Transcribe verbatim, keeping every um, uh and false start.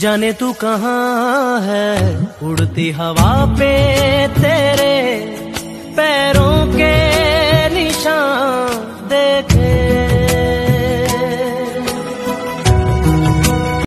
जाने तू कहाँ है, उड़ती हवा पे तेरे पैरों